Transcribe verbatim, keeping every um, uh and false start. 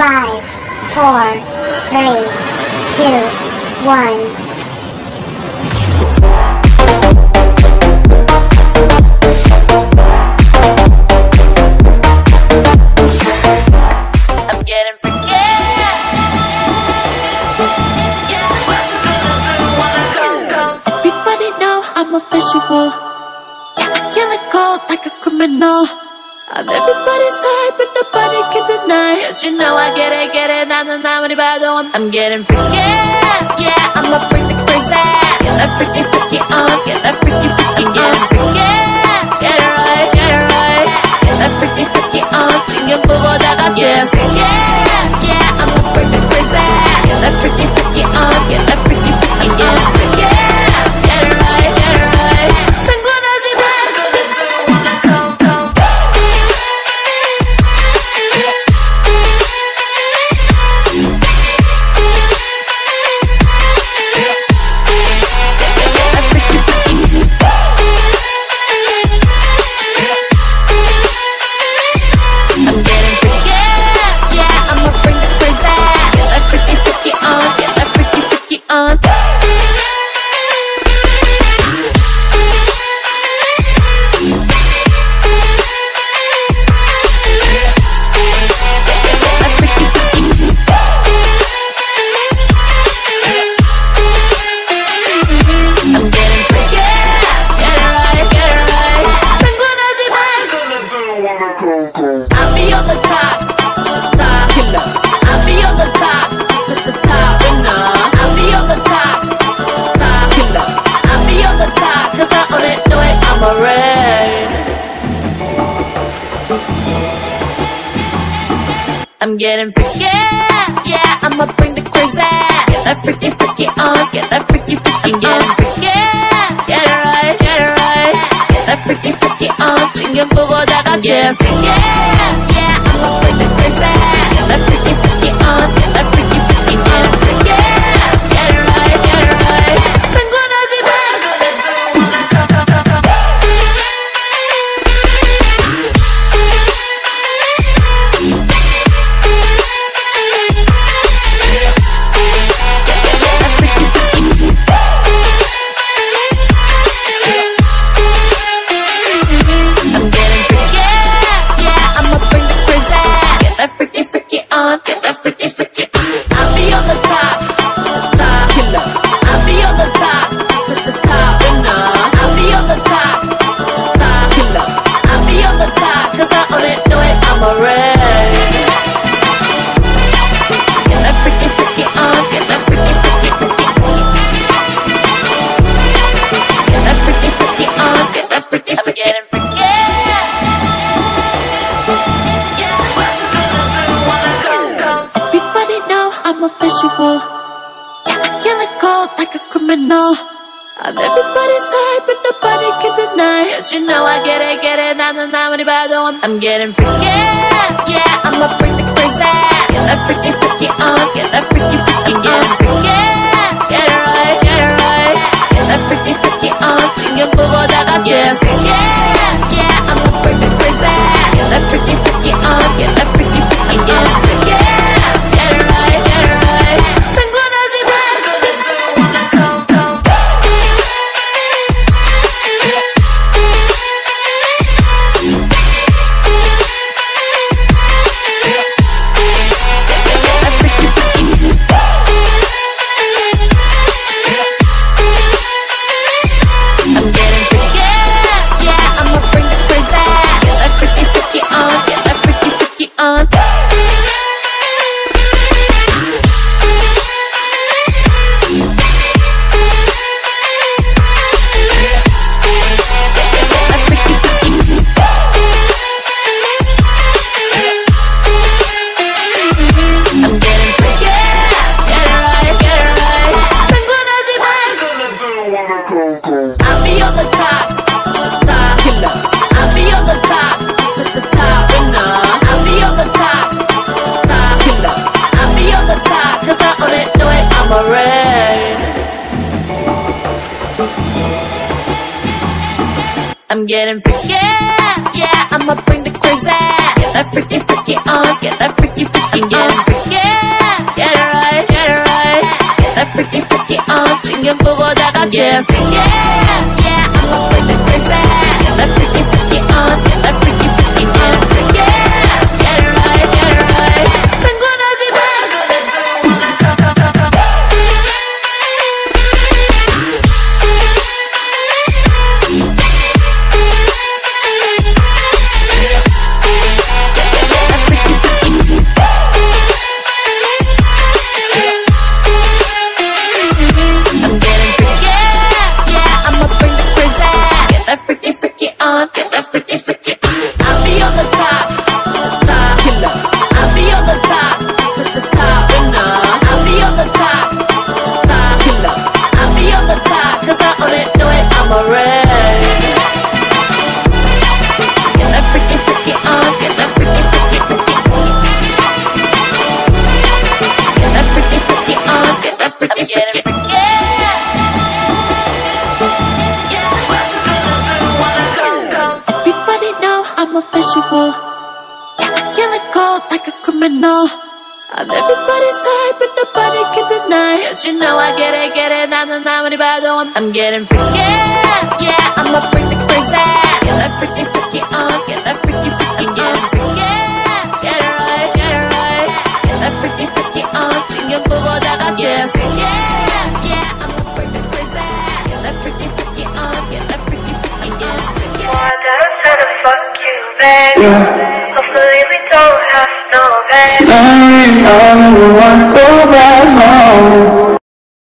Five, four, three, two, one. Visual. Yeah, I kill it cold like a criminal. I'm everybody's type, but nobody can deny. Cause you know I get it, get it, not nah, nah, nah, I'm getting freaky, yeah, yeah, I'ma bring the crazy. Get that freaky, freaky on, get that freaky, freaky on. I'm freaky, get it right, get it right. Get that freaky, freaky on, 챙겨 보고 다 같이. Yeah, freaky, yeah, yeah, I'ma bring the crazy. Get that freaky, freaky on, get that freaky, freaky on. I'm freaky, get it right, get it right. I'm getting freaky, yeah, yeah, I'ma bring the crazy. Get that freaky, freaky on, get that freaky, freaky on. I'm freaky, get it right, get it right. Get that freaky, freaky on, 챙겨 보고 다 같이. Yeah, freaky, yeah, I'ma bring the crazy. Get that freaky, freaky on, get that freaky, freaky on. I'm freaky, get it right, get it right. 상관하지 마. I'm everybody's type, but nobody can deny. Cause you know I get it, get it, not nah, nah, nah, I'm getting freaky, yeah, yeah, I'ma bring the crazy. Get that freaky, freaky on, get that freaky, freaky on. I'm freaky, get it right, get it right. Get that freaky, freaky on, 챙겨 보고 다 같이. Yeah, freaky, yeah, yeah, I'ma bring the crazy. Get that freaky, freaky on, get that freaky, freaky on. I'm freaky, get it right, get it right. 상관하지 마. I'm getting freaky, yeah, yeah, I'ma bring the crazy. Get that freaky, freaky on, get that freaky, freaky on. yeah, yeah, yeah, I'm up with the crazy. Let's freak it, freak it on, let's freak it, freak it on, yeah, get it right, get it right. 상관하지 마. You know I get it, get it, I don't know anybody want. I'm getting freaky, yeah, I'ma bring the crazy. Get that freaky, freaky on, get that freaky, freaky on. I'm freaky, get it right, get it right. Get that freaky, freaky on, 챙겨 끄고 다 같이. Yeah, freaky, yeah, I'ma bring the crazy. Get that freaky, freaky on, get that freaky, freaky on. Why does I fuck you, baby? Yeah. Hopefully we don't have no bad. I'm the one